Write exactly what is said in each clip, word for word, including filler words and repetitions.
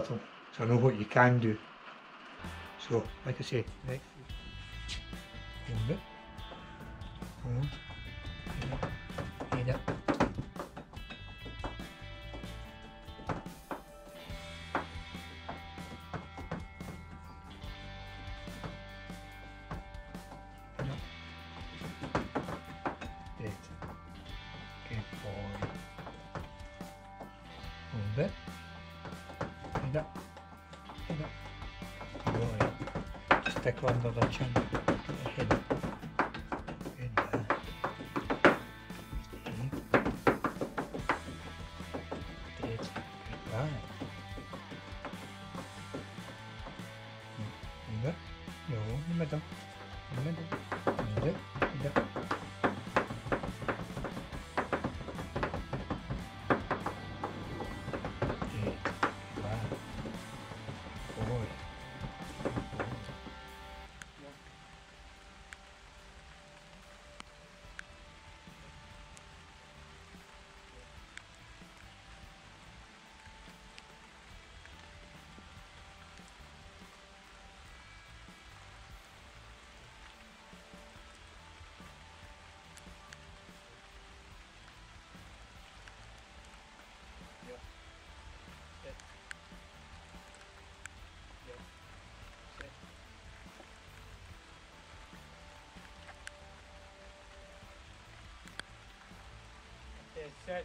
battle, so I know what you can do. So, like I say, next few. Hold it. Hold. Head it. Head it. Bit. Head up, head up, right. Just stick under the chin, head up, head down, dead, dead, right, head up, no, in the middle, in the middle, head up, head up. Set.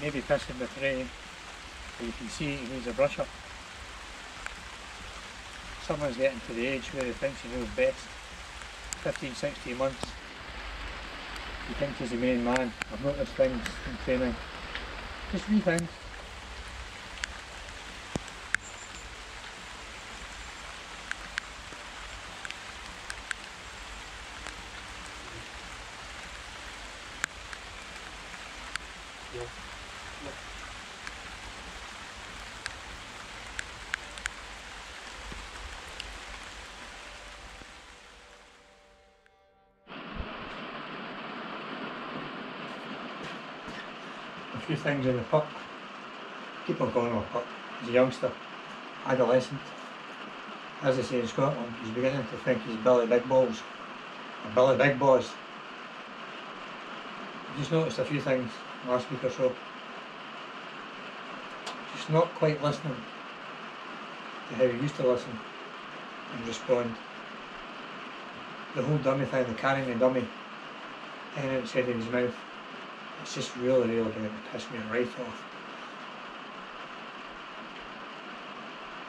Maybe this in the frame, so you can see he needs a brush up. Someone's getting to the age where he thinks he knows best. fifteen, sixteen months, he thinks he's the main man. I've noticed things in training, just wee things. Yeah. Yeah. A few things in the pup. People going on pup. He's a youngster, adolescent. As they say in Scotland, he's beginning to think he's Billy Big Balls or Billy Big Boys. Just noticed a few things last week or so. Just not quite listening to how he used to listen and respond. The whole dummy thing, the carrying the dummy, and it said in his mouth, it's just really, really going to piss me right off.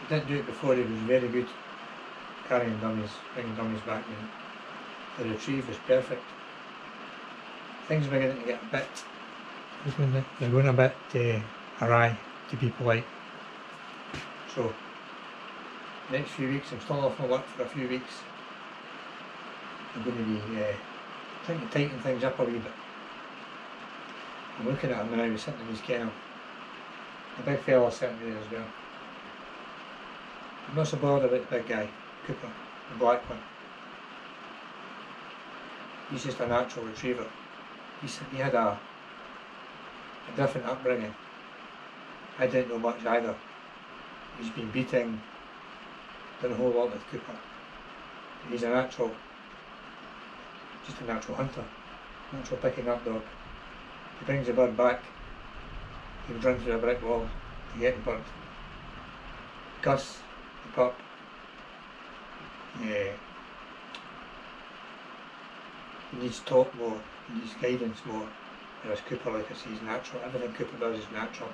He didn't do it before, he was very good carrying dummies, bringing dummies back in. The retrieve was perfect. Things are beginning to get a bit, they're going a bit uh, awry, to be polite. So, next few weeks, I'm still off my work for a few weeks. I'm going to be uh, trying to tighten things up a wee bit. I'm looking at him now, he's sitting in his kennel. The big fella's sitting there as well. I'm not so bothered about the big guy, Cooper, the black one. He's just a natural retriever. He had a, a different upbringing. I didn't know much either. He's been beating, done a whole lot with Cooper. He's a natural, just a natural hunter, natural picking up dog. He brings the bird back, he would run through a brick wall to get the bird. Gus, the pup, yeah. he needs to talk more, he needs guidance more. Whereas Cooper, like I say, he's natural. Everything Cooper does is natural.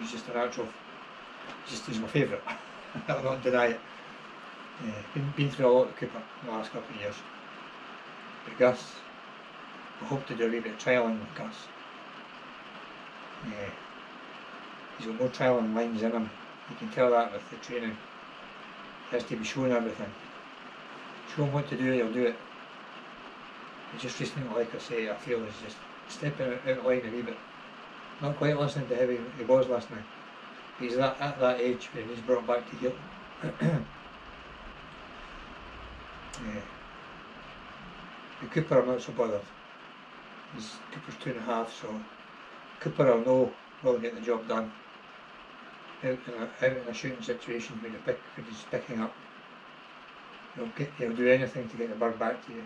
He's just a natural. Just he's my favourite. I'll not deny it. Yeah, been, been through a lot with Cooper in the last couple of years. But Gus, we hope to do a wee bit of trialling with Gus. Yeah. He's got more trialling lines in him. You can tell that with the training. He has to be shown everything. Show him what to do, he'll do it. But just recently, like I say, I feel he's just stepping out of line a wee bit. Not quite listening to how he, he was last night. He's that, at that age when he's brought back to guilt. Yeah. But Cooper, I'm not so bothered. He's, Cooper's two and a half, so Cooper, I'll know, will get the job done. Out in, a, out in a shooting situation when, pick, when he's picking up, he'll, get, he'll do anything to get the bird back to you.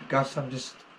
But Gus, I'm just